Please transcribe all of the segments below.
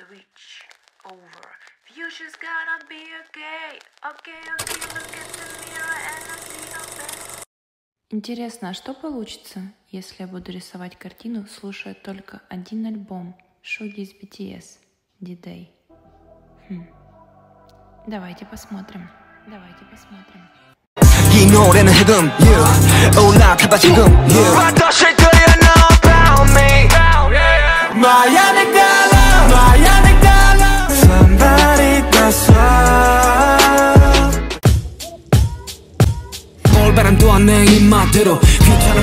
switch over. Future's gonna be okay. Okay, look at the mirror and I see no best. Интересно, а что получится, если я буду рисовать картину, слушая только один альбом Шуги из BTS D-Day? Давайте посмотрим. 이 노래는 흑음 올라가봐 지금 What the shit do you know about me? My amygdala, my amygdala. Somebody does love. 올바람도 안 내 입맛대로 귀찮은.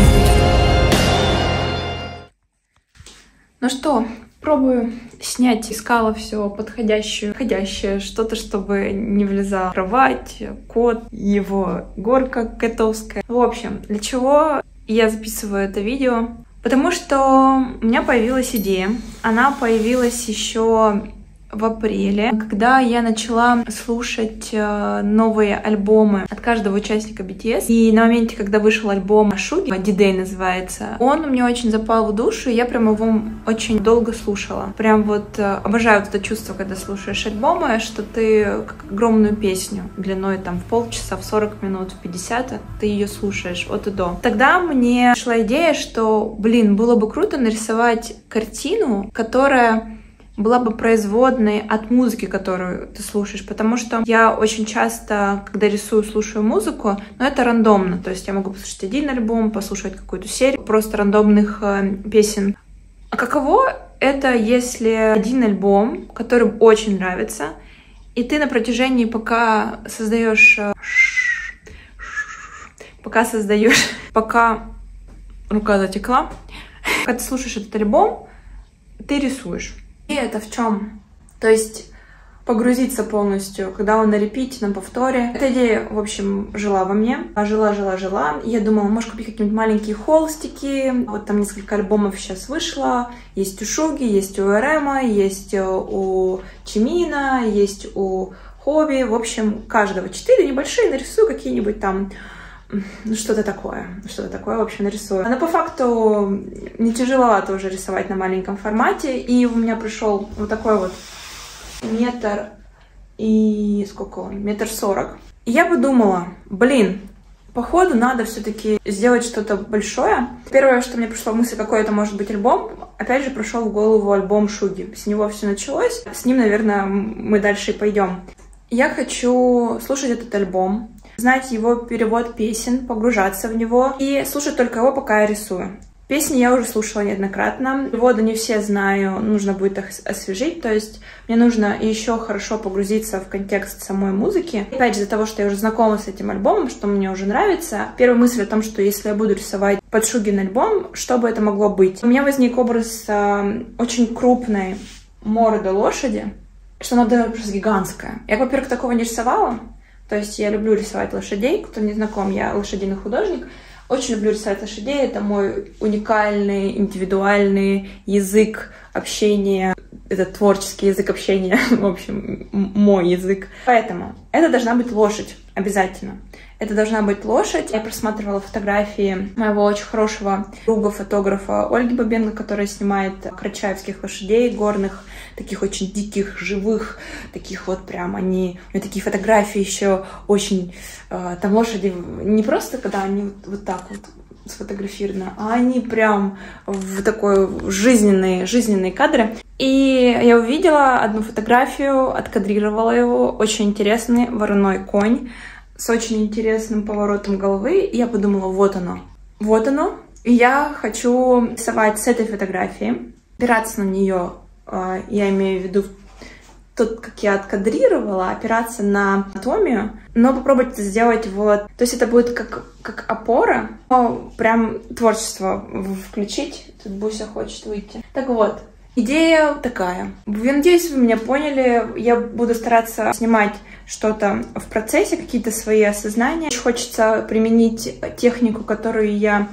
Ну что? Пробую снять, искала все подходящее, что-то, чтобы не влезала кровать, кот, его горка котовская. В общем, для чего я записываю это видео? Потому что у меня появилась идея. Она появилась еще в апреле, когда я начала слушать новые альбомы от каждого участника BTS. И на моменте, когда вышел альбом Шуги, D-Day называется, он у меня очень запал в душу, и я прям его очень долго слушала. Прям вот обожаю вот это чувство, когда слушаешь альбомы, что ты как огромную песню длиной там в полчаса, в 40 минут, в 50, ты ее слушаешь от и до. Тогда мне пришла идея, что, блин, было бы круто нарисовать картину, которая была бы производной от музыки, которую ты слушаешь, потому что я очень часто, когда рисую, слушаю музыку, но это рандомно, то есть я могу послушать один альбом, послушать какую-то серию просто рандомных песен. А каково это, если один альбом, который очень нравится, и ты на протяжении, пока рука затекла, когда ты слушаешь этот альбом, ты рисуешь. И это в чем? То есть погрузиться полностью, когда он на репите, на повторе. Эта идея, в общем, жила во мне. Жила. Я думала, может купить какие-нибудь маленькие холстики. Вот там несколько альбомов сейчас вышло. Есть у Шуги, есть у Рема, есть у Чимина, есть у Хоби. В общем, каждого 4 небольшие. Нарисую какие-нибудь там... Что-то такое, в общем, нарисую. Но по факту не тяжеловато уже рисовать на маленьком формате. И у меня пришел вот такой вот метр и... Сколько он? 1,40 м. И я подумала, блин, походу надо все-таки сделать что-то большое. Первое, что мне пришло в мысль, какой это может быть альбом. Опять же, пришел в голову альбом Шуги. С него все началось. С ним, наверное, мы дальше и пойдем. Я хочу слушать этот альбом, знать его перевод песен, погружаться в него и слушать только его, пока я рисую. Песни я уже слушала неоднократно, переводы не все знаю, нужно будет их освежить, то есть мне нужно еще хорошо погрузиться в контекст самой музыки. Опять же, из-за того, что я уже знакома с этим альбомом, что мне уже нравится, первая мысль о том, что если я буду рисовать под Шугин альбом, что бы это могло быть? У меня возник образ очень крупной морды лошади, что она даже просто гигантская. Я, во-первых, такого не рисовала. То есть я люблю рисовать лошадей, кто не знаком, я лошадиный художник. Очень люблю рисовать лошадей, это мой уникальный, индивидуальный язык общения, это творческий язык общения, в общем, мой язык. Поэтому это должна быть лошадь, обязательно. Это должна быть лошадь. Я просматривала фотографии моего очень хорошего друга-фотографа Ольги Бабенко, которая снимает карачаевских лошадей горных, таких очень диких, живых, таких вот прям они... У нее такие фотографии еще очень... Там лошади не просто, когда они вот так вот сфотографированы, а они прям в такой жизненные кадры. И я увидела одну фотографию, откадрировала его, очень интересный вороной конь с очень интересным поворотом головы, и я подумала, вот оно, и я хочу рисовать с этой фотографии, опираться на нее, я имею в виду тот, как я откадрировала, опираться на анатомию, но попробовать это сделать вот, то есть это будет как опора, но прям творчество включить, тут Буся хочет выйти. Так вот, идея такая. Я надеюсь, вы меня поняли. Я буду стараться снимать что-то в процессе, какие-то свои осознания. Очень хочется применить технику, которую я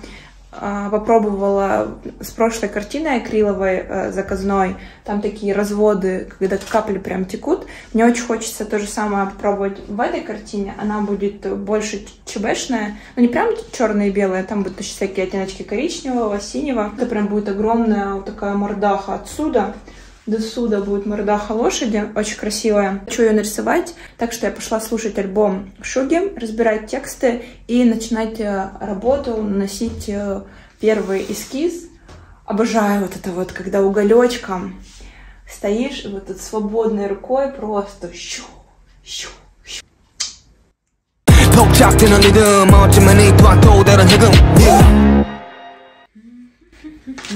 попробовала с прошлой картиной акриловой заказной. Там такие разводы, когда капли прям текут. Мне очень хочется то же самое попробовать в этой картине. Она будет больше чбшная, но не прям черное и белое, там будут еще всякие оттеночки коричневого, синего. Это прям будет огромная вот такая мордаха отсюда Досуда будет мордаха лошади, очень красивая. Хочу ее нарисовать, так что я пошла слушать альбом Шуги, разбирать тексты и начинать работу, наносить первый эскиз. Обожаю вот это вот, когда уголечком стоишь, и вот тут свободной рукой просто щу, щу.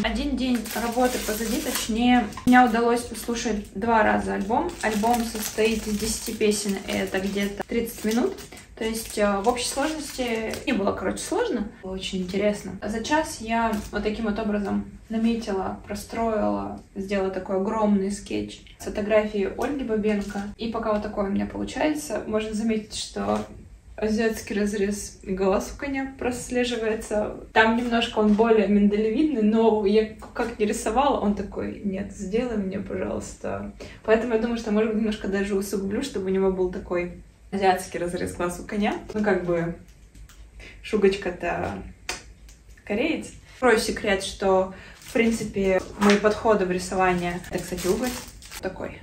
Один день работы позади, точнее, мне удалось послушать 2 раза альбом. Альбом состоит из 10 песен, и это где-то 30 минут. То есть в общей сложности не было, короче, сложно. Было очень интересно. За час я вот таким вот образом наметила, простроила, сделала такой огромный скетч с фотографией Ольги Бабенко. И пока вот такое у меня получается, можно заметить, что азиатский разрез глаз у коня прослеживается. Там немножко он более миндалевидный, но я как не рисовала, он такой: нет, сделай мне, пожалуйста. Поэтому я думаю, что, может быть, немножко даже усугублю, чтобы у него был такой азиатский разрез глаз у коня. Ну, как бы, Шугочка-то кореец. Второй секрет, что, в принципе, мои подходы в рисование... Это, кстати, уголь такой.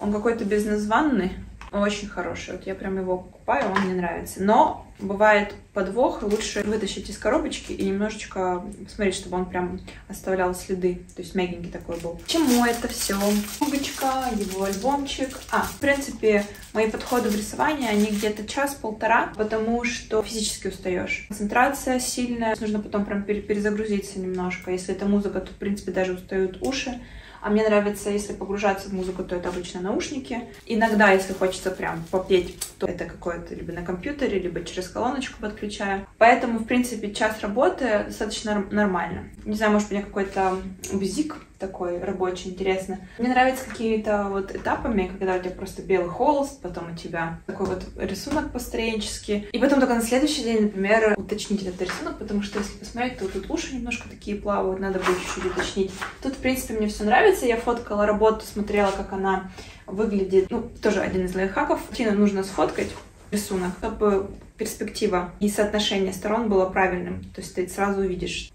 Он какой-то безназванный. Очень хороший, вот я прям его покупаю, он мне нравится. Но бывает подвох, лучше вытащить из коробочки и немножечко посмотреть, чтобы он прям оставлял следы. То есть мягенький такой был. К чему это все? Шугочка, его альбомчик. В принципе, мои подходы в рисовании, они где-то час-полтора, потому что физически устаешь. Концентрация сильная, нужно потом прям перезагрузиться немножко. Если это музыка, то в принципе даже устают уши. А мне нравится, если погружаться в музыку, то это обычно наушники. Иногда, если хочется прям попеть, то это какое-то либо на компьютере, либо через колоночку подключаю. Поэтому, в принципе, час работы достаточно нормально. Не знаю, может, у меня какой-то бзик такой рабочий, интересно. Мне нравятся какие-то вот этапами, когда у тебя просто белый холст, потом у тебя такой вот рисунок построенческий, и потом только на следующий день, например, уточнить этот рисунок, потому что если посмотреть, то тут уши немножко такие плавают, надо будет чуть-чуть уточнить. Тут, в принципе, мне все нравится, я фоткала работу, смотрела, как она выглядит. Ну, тоже один из лайфхаков. Нужно сфоткать рисунок, чтобы перспектива и соотношение сторон было правильным, то есть ты сразу увидишь.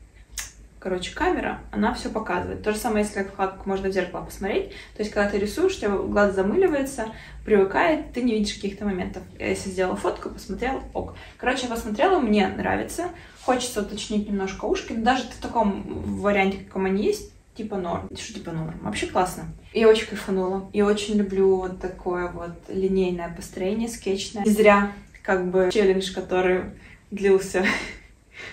Короче, камера, она все показывает. То же самое, если как можно в зеркало посмотреть. То есть, когда ты рисуешь, у тебя глаз замыливается, привыкает, ты не видишь каких-то моментов. Я если сделала фотку, посмотрела, ок. Короче, я посмотрела, мне нравится. Хочется уточнить немножко ушки, но даже в таком варианте, каком они есть, типа норм. Что типа норм? Вообще классно. Я очень кайфанула. Я очень люблю вот такое вот линейное построение, скетчное. Не зря, как бы, челлендж, который длился...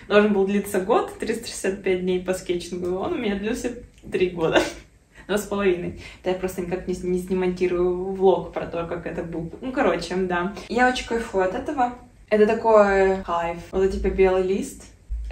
Должен был длиться год, 365 дней по скетчингу, он у меня длился 3 года, 2,5. Да я просто никак не смонтирую влог про то, как это был. Ну, короче, да. Я очень кайфую от этого. Это такой кайф. Вот это типа белый лист.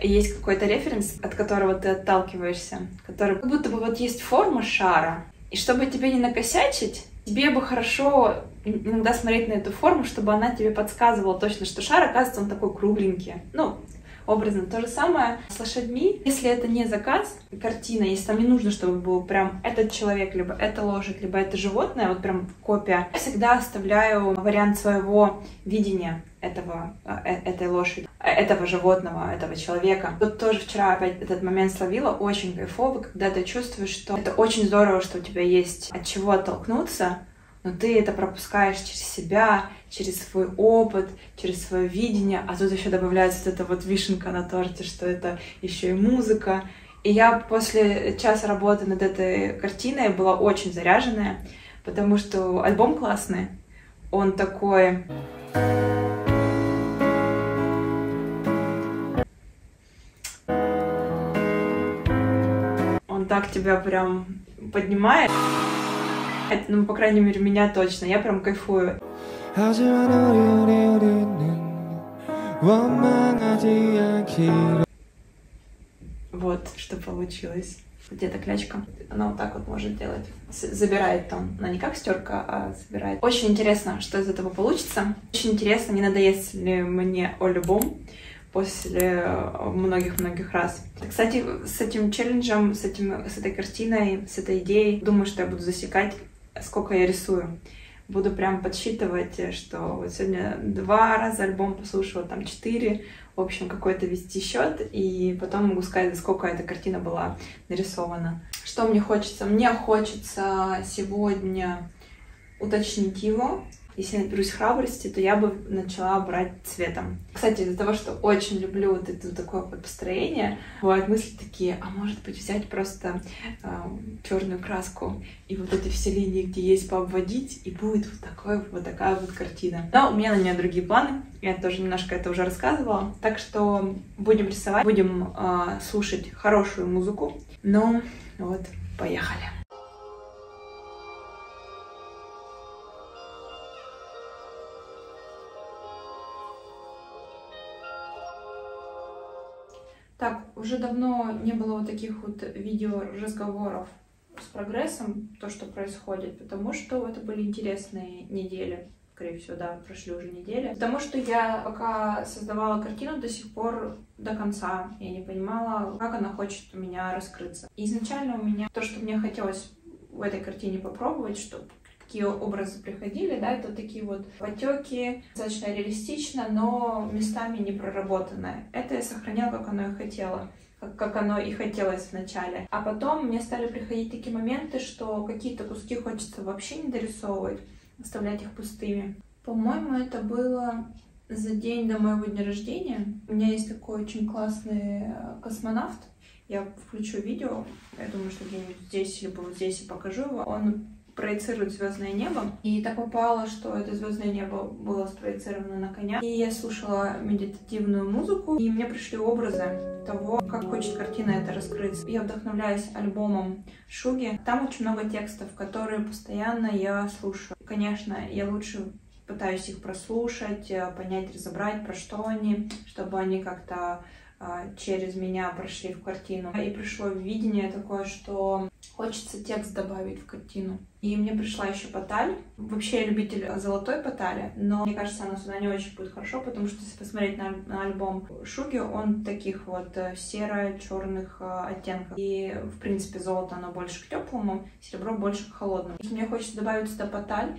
Есть какой-то референс, от которого ты отталкиваешься, который как будто бы вот есть форма шара. И чтобы тебе не накосячить, тебе бы хорошо иногда смотреть на эту форму, чтобы она тебе подсказывала точно, что шар, оказывается, он такой кругленький. Ну, образно. То же самое с лошадьми. Если это не заказ, картина, если там не нужно, чтобы был прям этот человек, либо это лошадь, либо это животное, вот прям копия, я всегда оставляю вариант своего видения этой лошади, этого животного, этого человека. Вот тоже вчера опять этот момент словила, очень кайфово, когда ты чувствуешь, что это очень здорово, что у тебя есть от чего оттолкнуться, но ты это пропускаешь через себя, через свой опыт, через свое видение. А тут еще добавляется вот эта вот вишенка на торте, что это еще и музыка. И я после часа работы над этой картиной была очень заряженная, потому что альбом классный. Он такой... Он так тебя прям поднимает. Ну, по крайней мере, меня точно. Я прям кайфую. Вот, что получилось. Где-то клячка. Она вот так вот может делать. Забирает там. Она не как стерка, а забирает. Очень интересно, что из этого получится. Очень интересно, не надоест ли мне альбом после многих-многих раз. Кстати, с этим челленджем, с этой картиной, с этой идеей, думаю, что я буду засекать, сколько я рисую. буду прям подсчитывать, что вот сегодня 2 раза альбом послушала, там 4, в общем, какой-то вести счет, и потом могу сказать, сколько эта картина была нарисована. Что мне хочется? Мне хочется сегодня уточнить его. Если я наберусь храбрости, то я бы начала брать цветом. Кстати, из-за того, что очень люблю вот это вот такое вот построение, бывают мысли такие, а может быть взять просто черную краску и вот эти все линии, где есть, пообводить, и будет вот такая вот картина. Но у меня на нее другие планы, я тоже немножко это уже рассказывала. Так что будем рисовать, будем слушать хорошую музыку. Ну вот, поехали. Так, уже давно не было вот таких вот видеоразговоров с прогрессом, то, что происходит, потому что это были интересные недели, скорее всего, да, прошли уже недели. Потому что я пока создавала картину до сих пор до конца, я не понимала, как она хочет у меня раскрыться. И изначально у меня то, что мне хотелось в этой картине попробовать, чтобы какие образы приходили, да, это такие вот потеки, достаточно реалистично, но местами не проработанное. Это я сохраняла, как оно и хотела, как оно и хотелось вначале. А потом мне стали приходить такие моменты, что какие-то куски хочется вообще не дорисовывать, оставлять их пустыми. По-моему, это было за день до моего дня рождения. У меня есть такой очень классный космонавт. Я включу видео, я думаю, что где-нибудь здесь, либо вот здесь и покажу его. Он проецирует звездное небо. И так попало, что это звездное небо было спроецировано на коня. И я слушала медитативную музыку, и мне пришли образы того, как хочет картина это раскрыться. Я вдохновляюсь альбомом Шуги. Там очень много текстов, которые постоянно я слушаю. Конечно, я лучше пытаюсь их прослушать, понять, разобрать, про что они, чтобы они как-то через меня прошли в картину. И пришло видение такое, что хочется текст добавить в картину. И мне пришла еще поталь. Вообще я любитель золотой потали, но мне кажется, она сюда не очень будет хорошо, потому что если посмотреть на альбом Шуги, он в таких вот серо-черных оттенках. И, в принципе, золото, оно больше к теплому, серебро больше к холодному. Мне хочется добавить сюда поталь,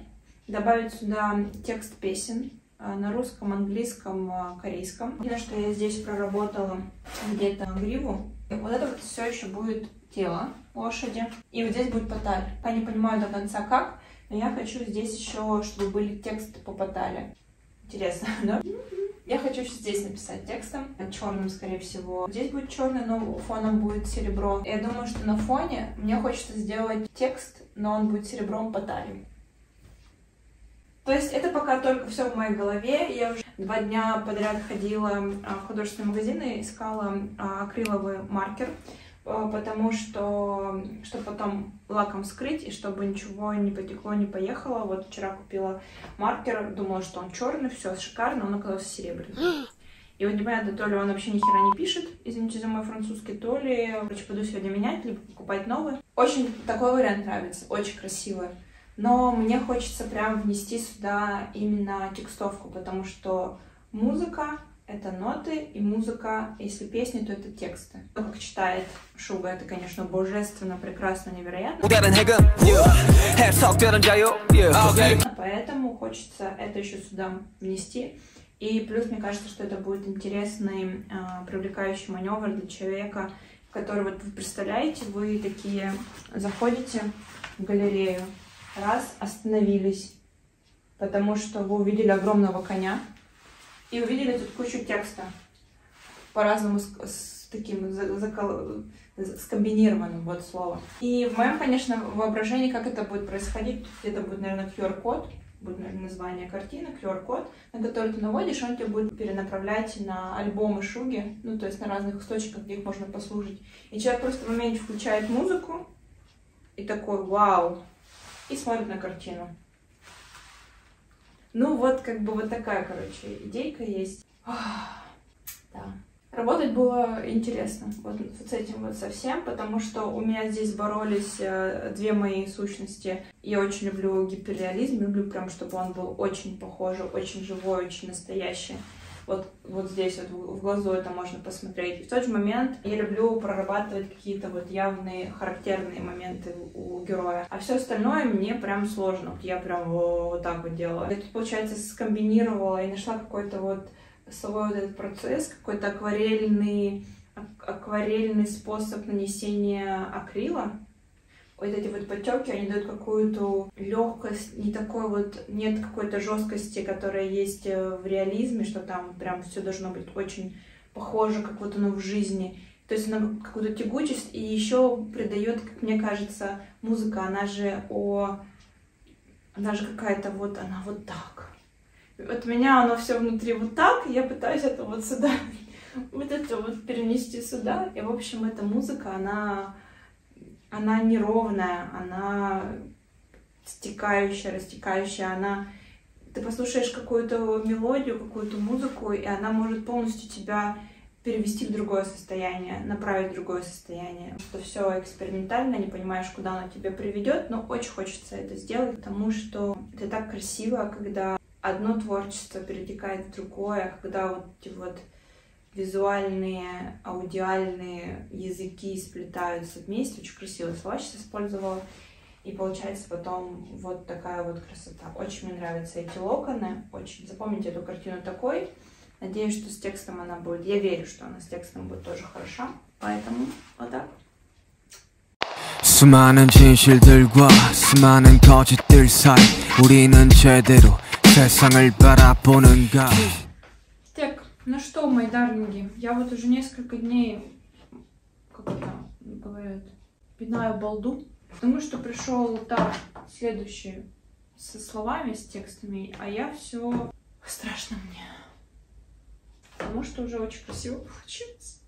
добавить сюда текст песен на русском, английском, корейском. Видно, что я здесь проработала где-то гриву. И вот это вот все еще будет тело лошади. И вот здесь будет поталь. Я не понимаю до конца как, но я хочу здесь еще, чтобы были тексты по потали. Интересно, да? Я хочу здесь написать текстом, черным, скорее всего. Здесь будет черный, но фоном будет серебро. Я думаю, что на фоне мне хочется сделать текст, но он будет серебром потали. То есть это пока только все в моей голове. Я уже 2 дня подряд ходила в художественные магазины, искала акриловый маркер, потому что, чтобы потом лаком скрыть, и чтобы ничего не потекло, не поехало. Вот вчера купила маркер, думала, что он черный, все шикарно, он оказался серебряный. И вот непонятно, то ли он вообще ни хера не пишет, извините за мой французский, то ли, короче, пойду сегодня менять, либо покупать новый. Очень такой вариант нравится, очень красивый. Но мне хочется прям внести сюда именно текстовку, потому что музыка — это ноты, и музыка, если песни, то это тексты. То, как читает Шуга, это, конечно, божественно, прекрасно, невероятно. Поэтому хочется это еще сюда внести. И плюс, мне кажется, что это будет интересный, привлекающий маневр для человека, который, вот вы представляете, вы такие заходите в галерею, раз, остановились, потому что вы увидели огромного коня и увидели тут кучу текста, по-разному с таким скомбинированным, вот слово. И в моем, конечно, воображении, как это будет происходить, где-то будет, наверное, QR-код, будет, наверное, название картины, QR-код, на который ты наводишь, он тебя будет перенаправлять на альбомы Шуги, ну, то есть на разных источниках, где их можно послушать. И человек просто в моменте включает музыку и такой «Вау!» и смотрит на картину. Ну вот, как бы вот такая, короче, идейка есть. Да. Работать было интересно вот с этим вот совсем, потому что у меня здесь боролись две мои сущности. Я очень люблю гиперреализм, люблю прям, чтобы он был очень похожий, очень живой, очень настоящий. вот здесь вот в глазу это можно посмотреть. И в тот же момент я люблю прорабатывать какие-то вот явные характерные моменты у героя. А все остальное мне прям сложно. Я прям вот так вот делаю. Я тут, получается, скомбинировала и нашла какой-то вот свой вот этот процесс, какой-то акварельный способ нанесения акрила. Вот эти вот потеки, они дают какую-то легкость, не такой вот, нет какой-то жесткости, которая есть в реализме, что там прям все должно быть очень похоже, как вот оно в жизни. То есть она какую-то тягучесть и еще придает, как мне кажется, музыка, она же какая-то вот, она вот так. Вот у меня оно все внутри вот так, и я пытаюсь это вот сюда, вот это вот перенести сюда. И в общем эта музыка, она неровная, она стекающая, растекающая, ты послушаешь какую-то мелодию, какую-то музыку, и она может полностью тебя перевести в другое состояние, направить в другое состояние. Что все экспериментально, не понимаешь, куда она тебя приведет, но очень хочется это сделать, потому что это так красиво, когда одно творчество перетекает в другое, когда вот эти вот визуальные, аудиальные языки сплетаются вместе. Очень красивые слова сейчас использовала. И получается потом вот такая вот красота. Очень мне нравятся эти локоны. Очень запомните эту картину такой. Надеюсь, что с текстом она будет... Я верю, что она с текстом будет тоже хороша. Поэтому вот так. Так, ну что, мои дарлинги, я вот уже несколько дней, как это говорят, пинаю балду, потому что пришел так следующий со словами, с текстами, а я все страшно мне. Потому что уже очень красиво получилось.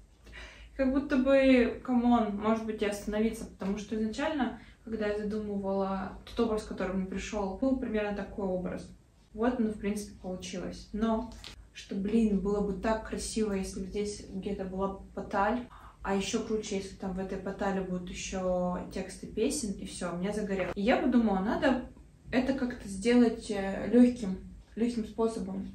Как будто бы, камон, может быть, и остановиться, потому что изначально, когда я задумывала тот образ, который мне пришел, был примерно такой образ. Вот оно, в принципе, получилось. Но, что, блин, было бы так красиво, если бы здесь где-то была поталь, а еще круче, если там в этой потале будут еще тексты песен, и все, у меня загорело. И я подумала, надо это как-то сделать легким способом.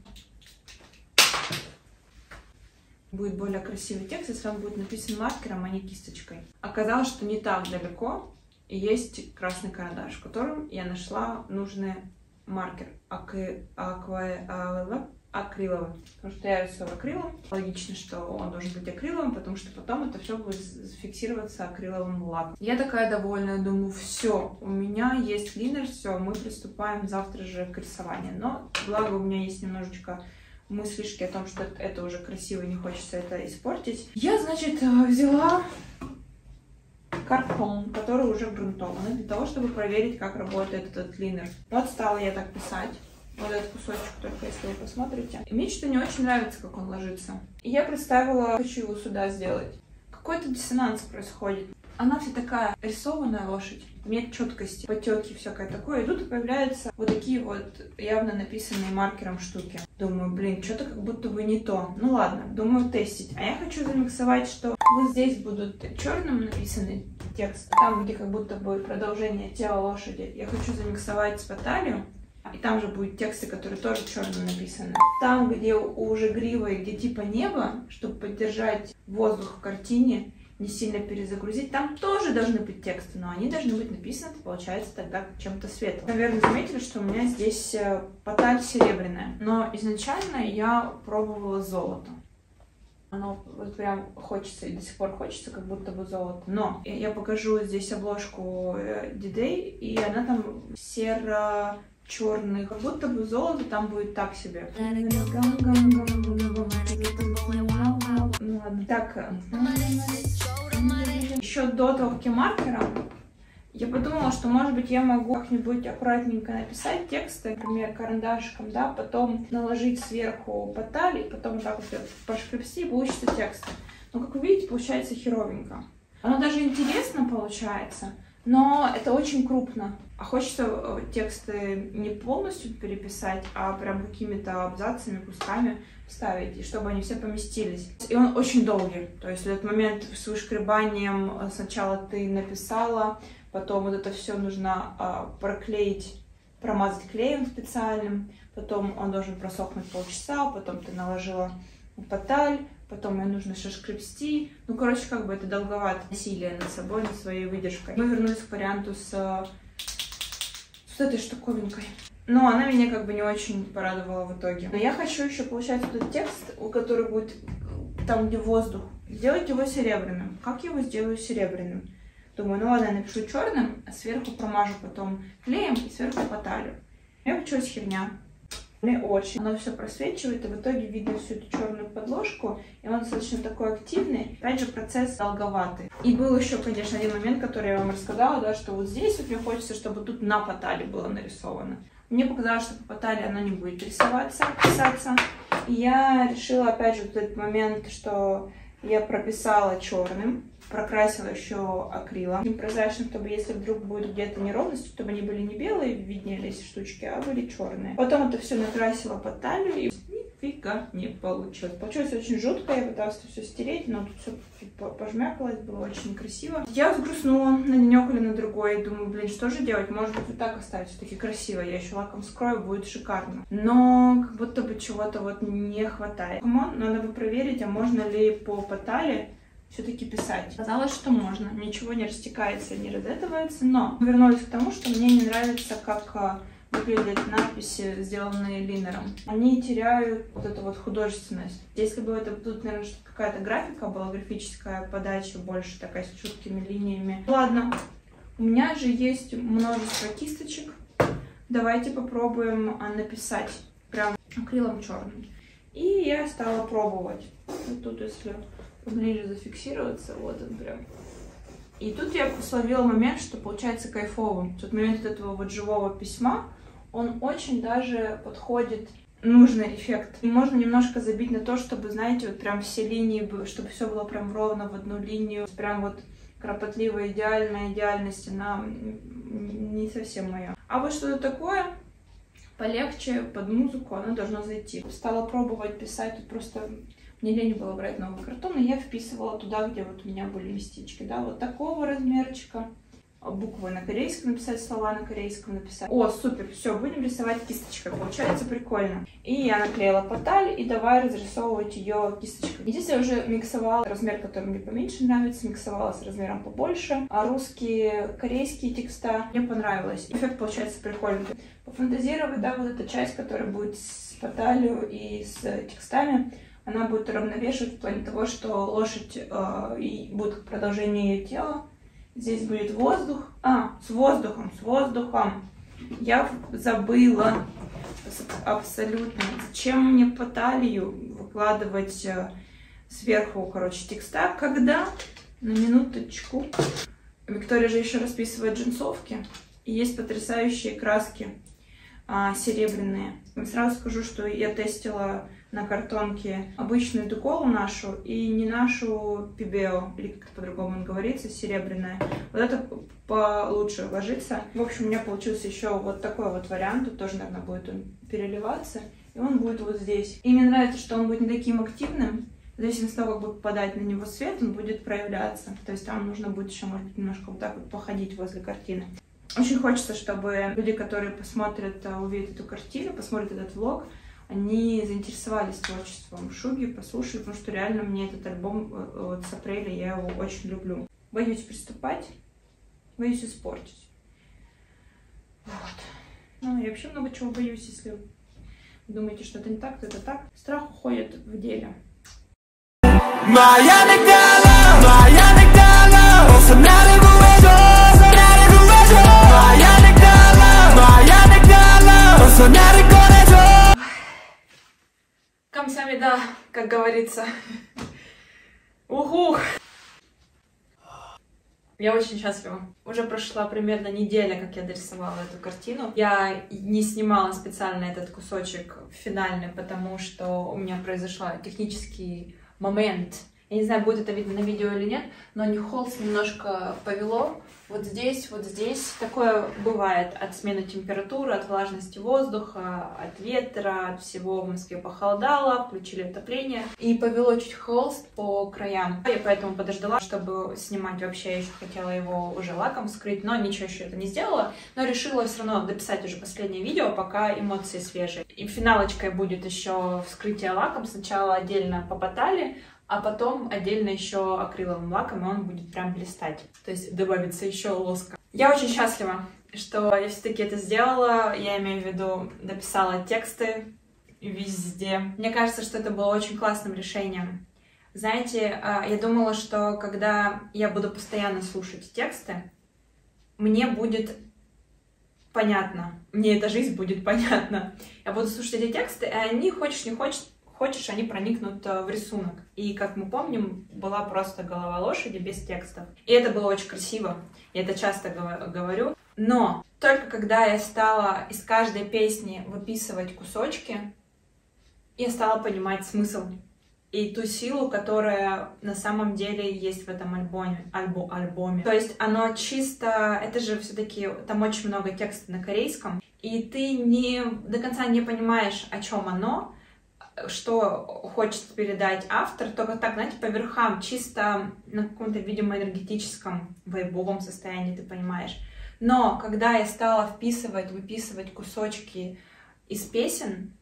Будет более красивый текст, если он будет написан маркером, а не кисточкой. Оказалось, что не так далеко есть красный карандаш, в котором я нашла нужный маркер акриловый. Потому что я рисую акрилом. Логично, что он должен быть акриловым, потому что потом это все будет фиксироваться акриловым лаком. Я такая довольная, думаю, все, у меня есть линер, все, мы приступаем завтра же к рисованию. Но благо у меня есть немножечко... мыслишки о том, что это уже красиво, не хочется это испортить. Я, значит, взяла картон, который уже грунтованный, для того, чтобы проверить, как работает этот линер. Вот стала я так писать. Вот этот кусочек только, если вы посмотрите. И мне что-то не очень нравится, как он ложится. И я представила, хочу его сюда сделать. Какой-то диссонанс происходит. Она вся такая рисованная лошадь. Нет четкости, потеки, всякое такое. И тут появляются вот такие вот явно написанные маркером штуки. Думаю, блин, что-то как будто бы не то. Ну ладно, думаю тестить. А я хочу замиксовать, что вот здесь будут черным написанный текст. Там, где как будто бы продолжение тела лошади. Я хочу замиксовать с баталью. И там же будут тексты, которые тоже черным написаны. Там, где уже грива и где типа небо, чтобы поддержать воздух в картине, не сильно перезагрузить, там тоже должны быть тексты, но они должны быть написаны, получается, тогда чем-то светлым. Наверное, заметили, что у меня здесь поталь серебряная, но изначально я пробовала золото. Оно вот прям хочется, и до сих пор хочется, как будто бы золото. Но я покажу здесь обложку D-Day, и она там серо-черная, как будто бы золото там будет так себе. Ну ладно, так... Еще до толки маркером я подумала, что, может быть, я могу как-нибудь аккуратненько написать текст, например, карандашиком, да, потом наложить сверху поталь, и потом вот так вот пошкребсти, получится текст. Но, как вы видите, получается херовенько. Оно даже интересно получается, но это очень крупно. А хочется тексты не полностью переписать, а прям какими-то абзацами, кусками вставить, и чтобы они все поместились. И он очень долгий. То есть этот момент с вышкребанием, сначала ты написала, потом вот это все нужно проклеить промазать клеем специальным, потом он должен просохнуть полчаса, потом ты наложила поталь, потом ее нужно шашкрепсти. Ну, короче, как бы это долговато насилие над собой, над своей выдержкой. Мы вернулись к варианту с этой штуковинкой. Но она меня как бы не очень порадовала в итоге. Но я хочу еще получать вот этот текст, который будет там, где воздух. Сделать его серебряным. Как я его сделаю серебряным? Думаю, ну ладно, я напишу черным, а сверху промажу потом клеем и сверху поталью. У меня получилась херня. Мне очень. Оно все просвечивает, и в итоге видно всю эту черную подложку, и он достаточно такой активный. Опять же, процесс долговатый. И был еще, конечно, один момент, который я вам рассказала, да, что вот здесь вот мне хочется, чтобы тут на потали было нарисовано. Мне показалось, что по потали оно не будет рисоваться, писаться. И я решила, опять же, вот этот момент, что я прописала черным, прокрасила еще акрилом. Непрозрачным, чтобы если вдруг будут где-то неровности, чтобы они были не белые, виднелись штучки, а были черные. Потом это все накрасила под талию, и нифига не получилось. Получилось очень жутко, я пыталась все стереть, но тут все пожмякалось, было очень красиво. Я взгрустнула на денек или на другой, думаю, блин, что же делать? Может быть, вот так оставить, все-таки красиво, я еще лаком скрою, будет шикарно. Но как будто бы чего-то вот не хватает. Надо бы проверить, а можно ли по потали все-таки писать. Казалось, что можно. Ничего не растекается, не разэтывается, но вернулись к тому, что мне не нравится, как выглядят надписи, сделанные линером. Они теряют вот эту вот художественность. Если бы это тут, наверное, какая-то графика была, графическая подача, больше такая с чуткими линиями. Ладно, у меня же есть множество кисточек. Давайте попробуем написать прям акрилом черным. И я стала пробовать. Вот тут, если поближе зафиксироваться, вот он прям. И тут я словила момент, что получается кайфовым. Тот момент этого вот живого письма, он очень даже подходит, нужный эффект. И можно немножко забить на то, чтобы, знаете, вот прям все линии, чтобы все было прям ровно в одну линию. Прям вот кропотливо, идеальная идеальность, она не совсем моя. А вот что-то такое полегче, под музыку, оно должно зайти. Стала пробовать писать, тут просто мне лень было брать новый картон, и я вписывала туда, где вот у меня были местечки, да, вот такого размерчика. Буквы на корейском написать, слова на корейском написать. О, супер, все, будем рисовать кисточкой, получается прикольно. И я наклеила поталь, и давай разрисовывать ее кисточкой. И здесь я уже миксовала размер, который мне поменьше нравится, миксовала с размером побольше. А русские, корейские текста мне понравилось. Эффект получается прикольный. Пофантазировать, да, вот эта часть, которая будет с поталью и с текстами, она будет уравновешивать в плане того, что лошадь и будет продолжение ее тела. Здесь будет воздух. А, с воздухом, с воздухом. Я забыла абсолютно. Зачем мне по талию выкладывать сверху, короче, текста, когда на минуточку. Виктория же еще расписывает джинсовки. И есть потрясающие краски серебряные. Сразу скажу, что я тестила на картонке обычную дуколу нашу и не нашу пибео, или как по-другому говорится, серебряная. Вот это получше ложится. В общем, у меня получился еще вот такой вот вариант. Тут тоже, наверное, будет он переливаться. И он будет вот здесь. И мне нравится, что он будет не таким активным. В зависимости от того, как будет попадать на него свет, он будет проявляться. То есть там нужно будет еще, может быть, немножко вот так вот походить возле картины. Очень хочется, чтобы люди, которые посмотрят, увидят эту картину, посмотрят этот влог, они заинтересовались творчеством Шуги, послушали, потому что реально мне этот альбом вот с апреля, я его очень люблю. Боюсь приступать, боюсь испортить. Вот. Ну, я вообще много чего боюсь, если вы думаете, что это не так, то это так. Страх уходит в деле. Камсамида, как говорится. Уху! Я очень счастлива. Уже прошла примерно неделя, как я дорисовала эту картину. Я не снимала специально этот кусочек финальный, потому что у меня произошел технический момент. Я не знаю, будет это видно на видео или нет, но холст немножко повело вот здесь. Такое бывает от смены температуры, от влажности воздуха, от ветра, от всего. В Москве похолодало, включили отопление. И повело чуть холст по краям. Я поэтому подождала, чтобы снимать вообще. Я еще хотела его уже лаком скрыть, но ничего еще это не сделала. Но решила все равно дописать уже последнее видео, пока эмоции свежие. И финалочкой будет еще вскрытие лаком. Сначала отдельно побатали, а потом отдельно еще акриловым лаком, и он будет прям блистать. То есть добавится еще лоска. Я очень счастлива, что я все-таки это сделала. Я имею в виду, дописала тексты везде. Мне кажется, что это было очень классным решением. Знаете, я думала, что когда я буду постоянно слушать тексты, мне будет понятно. Мне эта жизнь будет понятна. Я буду слушать эти тексты, и они, хочешь не хочешь, они проникнут в рисунок. И, как мы помним, была просто голова лошади без текстов. И это было очень красиво, я это часто говорю. Но только когда я стала из каждой песни выписывать кусочки, я стала понимать смысл и ту силу, которая на самом деле есть в этом альбоме. То есть оно чисто... Это же все-таки... Там очень много текста на корейском, и ты до конца не понимаешь, о чем оно, что хочет передать автор, только так, знаете, по верхам, чисто на каком-то, видимо, энергетическом, вайбовом состоянии, ты понимаешь. Но когда я стала вписывать, выписывать кусочки из песен,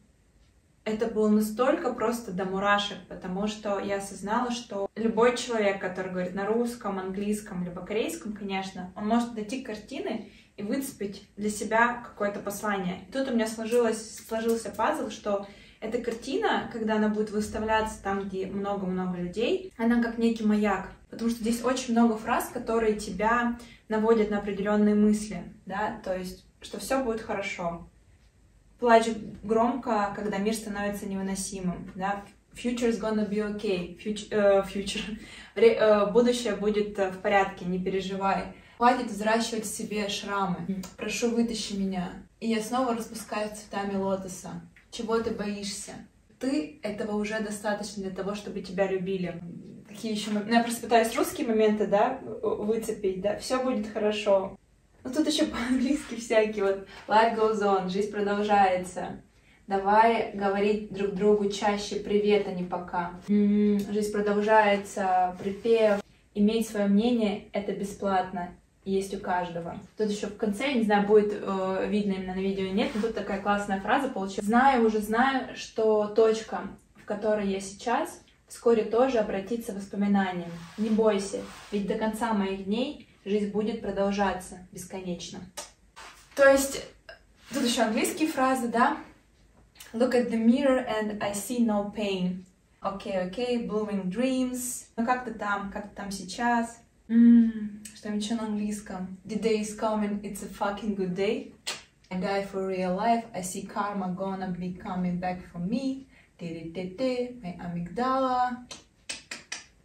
это было настолько просто до мурашек, потому что я осознала, что любой человек, который говорит на русском, английском, либо корейском, конечно, он может дойти к картине и выцепить для себя какое-то послание. И тут у меня сложился пазл, что эта картина, когда она будет выставляться там, где много-много людей, она как некий маяк, потому что здесь очень много фраз, которые тебя наводят на определенные мысли, да, то есть, что все будет хорошо. Плачь громко, когда мир становится невыносимым, да, future's gonna be okay, будущее будет в порядке, не переживай. Хватит взращивать в себе шрамы, прошу, вытащи меня. И я снова распускаюсь цветами лотоса. Чего ты боишься? Ты этого уже достаточно для того, чтобы тебя любили. Какие еще моменты? Я просто пытаюсь русские моменты, да, выцепить, да. Все будет хорошо. Но тут еще по-английски всякие вот life goes on, жизнь продолжается. Давай говорить друг другу чаще привет, а не пока. Жизнь продолжается, припев. Иметь свое мнение — это бесплатно. Есть у каждого. Тут еще в конце, я не знаю, будет видно именно на видео или нет, но тут такая классная фраза получилась. Знаю, уже знаю, что точка, в которой я сейчас, вскоре тоже обратится воспоминанием. Не бойся, ведь до конца моих дней жизнь будет продолжаться бесконечно. То есть, тут еще английские фразы, да? Look at the mirror and I see no pain. Okay, okay, blooming dreams. Ну как ты там сейчас? Что-нибудь еще на английском. The day is coming, it's a fucking good day. I die for real life, I see karma gonna be coming back for me. Ты-ты-ты-ты, my amygdala.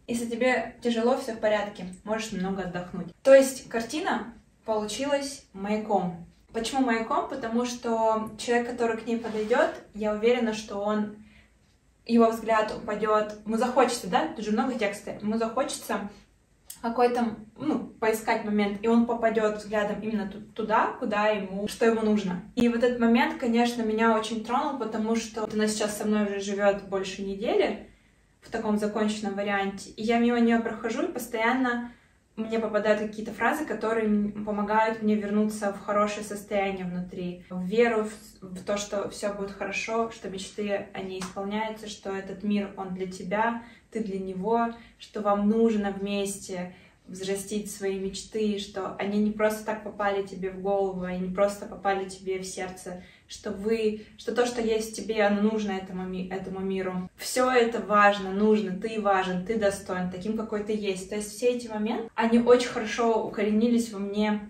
Если тебе тяжело, все в порядке, можешь немного отдохнуть. То есть картина получилась маяком. Почему маяком? Потому что человек, который к ней подойдет, я уверена, что он... Его взгляд упадет. Ему захочется, да? Тут же много текста. Ему захочется... какой-то, ну, поискать момент, и он попадет взглядом именно туда, куда ему, что ему нужно. И вот этот момент, конечно, меня очень тронул, потому что она сейчас со мной уже живет больше недели в таком законченном варианте, и я мимо нее прохожу, и постоянно мне попадают какие-то фразы, которые помогают мне вернуться в хорошее состояние внутри, в веру в то, что все будет хорошо, что мечты, они исполняются, что этот мир, он для тебя, ты для него, что вам нужно вместе взрастить свои мечты, что они не просто так попали тебе в голову, они не просто попали тебе в сердце, что то, что есть в тебе, оно нужно этому миру. Все это важно, нужно, ты важен, ты достоин, таким, какой ты есть. То есть все эти моменты, они очень хорошо укоренились во мне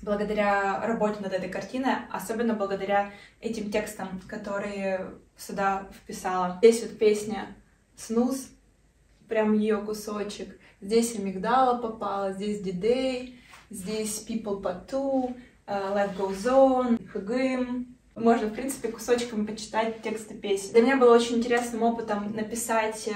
благодаря работе над этой картиной, особенно благодаря этим текстам, которые сюда вписала. Здесь вот песня Snooze, прям ее кусочек. Здесь амигдала попала, здесь D-Day, здесь People Part 2, Life Goes On, Хугым. Можно, в принципе, кусочками почитать тексты песен. Для меня было очень интересным опытом написать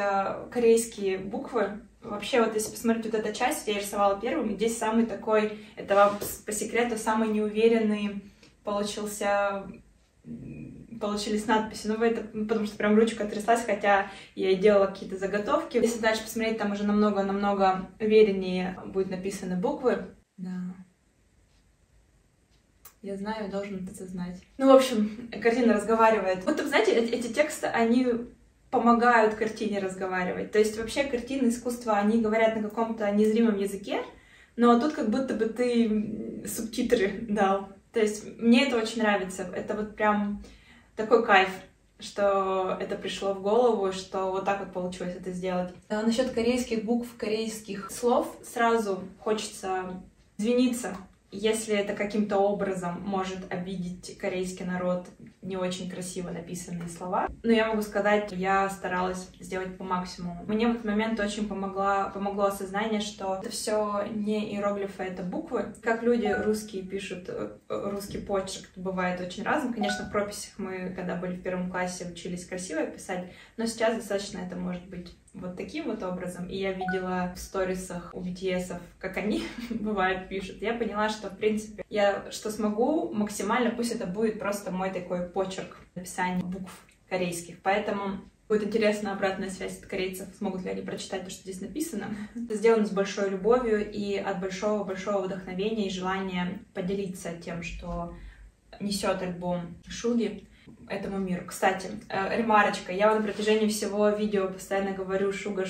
корейские буквы Вообще, вот если посмотреть вот эту часть, я рисовала первым, и здесь самый такой, это вам по секрету, самый неуверенный получились надписи. Ну, это, потому что прям ручка тряслась, хотя я и делала какие-то заготовки. Если дальше посмотреть, там уже намного-намного увереннее будут написаны буквы. Да. Я знаю, должен это знать. Ну, в общем, картина разговаривает. Вот, знаете, эти тексты, они помогают картине разговаривать. То есть вообще картины искусства, они говорят на каком-то незримом языке, но тут как будто бы ты субтитры дал. То есть мне это очень нравится. Это вот прям такой кайф, что это пришло в голову, что вот так вот получилось это сделать. А насчет корейских букв, корейских слов сразу хочется извиниться, если это каким-то образом может обидеть корейский народ не очень красиво написанные слова. Но я могу сказать, я старалась сделать по максимуму. Мне в этот момент очень помогло осознание, что это все не иероглифы, это буквы. Как люди русские пишут, русский почерк бывает очень разным. Конечно, в прописях мы, когда были в первом классе, учились красиво писать, но сейчас достаточно это может быть вот таким вот образом. И я видела в сторисах у BTS, как они бывают пишут. Я поняла, что в принципе я что смогу максимально, пусть это будет просто мой такой почерк написания букв корейских. Поэтому будет интересна обратная связь от корейцев, смогут ли они прочитать то, что здесь написано. Это сделано с большой любовью и от большого-большого вдохновения и желания поделиться тем, что несет альбом Шуги этому миру. Кстати, ремарочка. Я на протяжении всего видео постоянно говорю Шуга,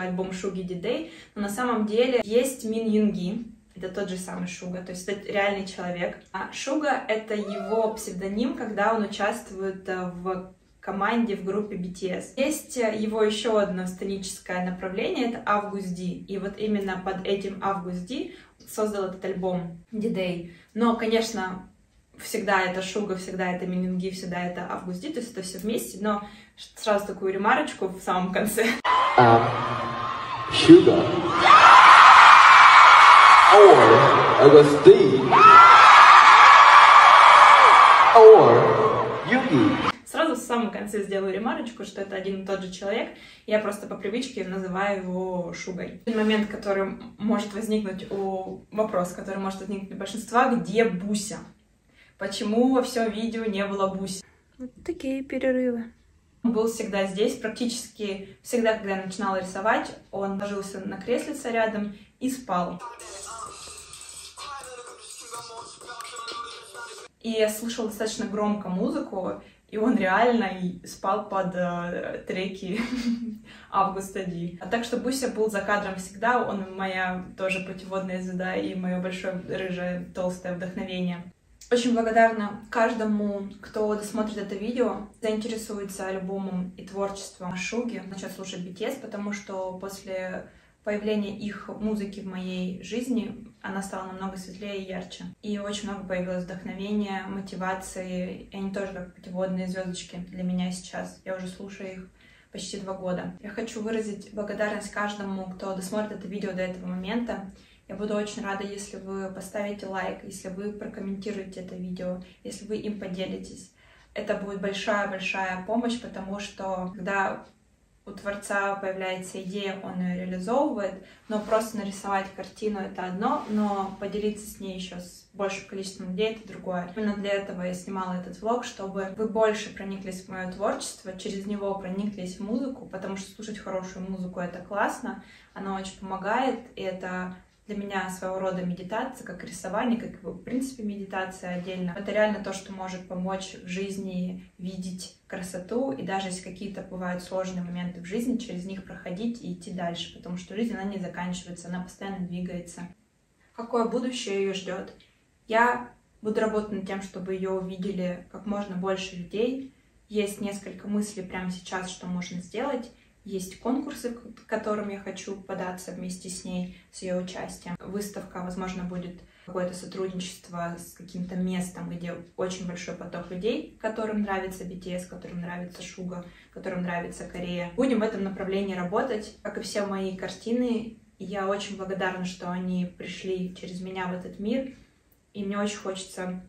альбом Шуги D-Day, но на самом деле есть Min Yoongi, это тот же самый Шуга, то есть это реальный человек. А Шуга — это его псевдоним, когда он участвует в команде, в группе BTS. Есть его еще одно сценическое направление, это Agust D, и вот именно под этим Agust D создал этот альбом D-Day. Но, конечно, всегда это Шуга, всегда это Min Yoongi, всегда это Agust D, то есть это все вместе, но сразу такую ремарочку в самом конце. Шуга. Or Agust D. Or Yoongi. Сразу в самом конце сделаю ремарочку, что это один и тот же человек. Я просто по привычке называю его Шугой. Момент, который может возникнуть у... Вопрос, который может возникнуть у большинства. Где Буся? Почему во всем видео не было Буси? Вот такие перерывы. Он был всегда здесь, практически всегда, когда я начинала рисовать, он ложился на креслице рядом и спал. И я слышала достаточно громко музыку, и он реально и спал под треки Agust D. Так что Буся был за кадром всегда, он моя тоже путеводная звезда и мое большое рыжее толстое вдохновение. Очень благодарна каждому, кто досмотрит это видео, заинтересуется альбомом и творчеством Шуги. Начала слушать BTS, потому что после появления их музыки в моей жизни она стала намного светлее и ярче. И очень много появилось вдохновения, мотивации. И они тоже как путеводные звездочки для меня сейчас. Я уже слушаю их почти 2 года. Я хочу выразить благодарность каждому, кто досмотрит это видео до этого момента. Я буду очень рада, если вы поставите лайк, если вы прокомментируете это видео, если вы им поделитесь. Это будет большая-большая помощь, потому что когда у творца появляется идея, он ее реализовывает, но просто нарисовать картину — это одно, но поделиться с ней еще с большим количеством людей — это другое. Именно для этого я снимала этот влог, чтобы вы больше прониклись в мое творчество, через него прониклись в музыку, потому что слушать хорошую музыку — это классно, она очень помогает, и это для меня своего рода медитация, как рисование, как, в принципе, медитация отдельно. Это реально то, что может помочь в жизни видеть красоту, и даже если какие-то бывают сложные моменты в жизни, через них проходить и идти дальше, потому что жизнь, она не заканчивается, она постоянно двигается. Какое будущее ее ждет? Я буду работать над тем, чтобы ее увидели как можно больше людей. Есть несколько мыслей прямо сейчас, что можно сделать. Есть конкурсы, к которым я хочу податься вместе с ней, с ее участием. Выставка, возможно, будет какое-то сотрудничество с каким-то местом, где очень большой поток людей, которым нравится BTS, которым нравится Шуга, которым нравится Корея. Будем в этом направлении работать. Как и все мои картины, я очень благодарна, что они пришли через меня в этот мир. И мне очень хочется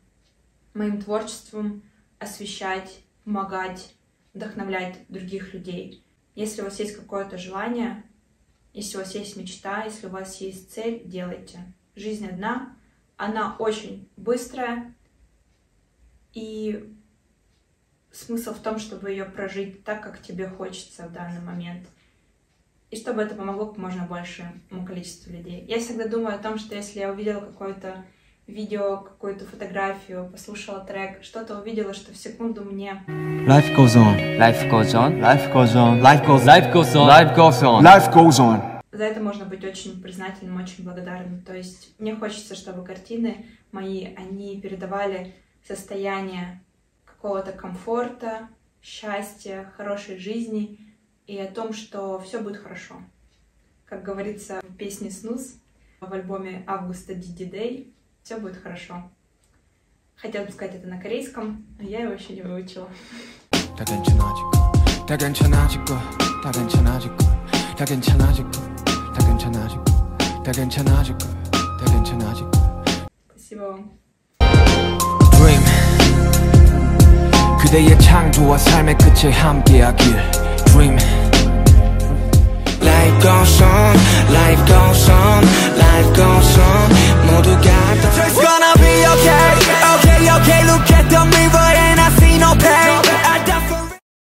моим творчеством освещать, помогать, вдохновлять других людей. Если у вас есть какое-то желание, Если у вас есть мечта, если у вас есть цель, делайте. Жизнь одна, она очень быстрая, и смысл в том, чтобы ее прожить так, как тебе хочется в данный момент, и чтобы это помогло как можно большему количеству людей. Я всегда думаю о том, что если я увидела какое-то видео, какую-то фотографию, послушала трек, что-то увидела, что в секунду мне... Life goes on, life goes on, life goes on, life goes on, life goes on, life goes on, life goes on. За это можно быть очень признательным, очень благодарным. То есть мне хочется, чтобы картины мои, они передавали состояние какого-то комфорта, счастья, хорошей жизни и о том, что все будет хорошо. Как говорится в песне Snooze в альбоме Агуста D-Day, все будет хорошо. Хотела бы сказать это на корейском, но я его еще не выучила. Спасибо вам. Dream.